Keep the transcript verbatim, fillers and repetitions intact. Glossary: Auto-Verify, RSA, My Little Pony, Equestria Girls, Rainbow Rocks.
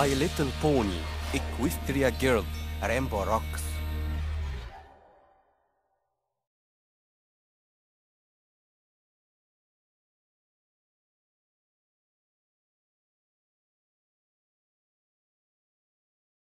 My Little Pony, Equestria Girls, Rainbow Rocks.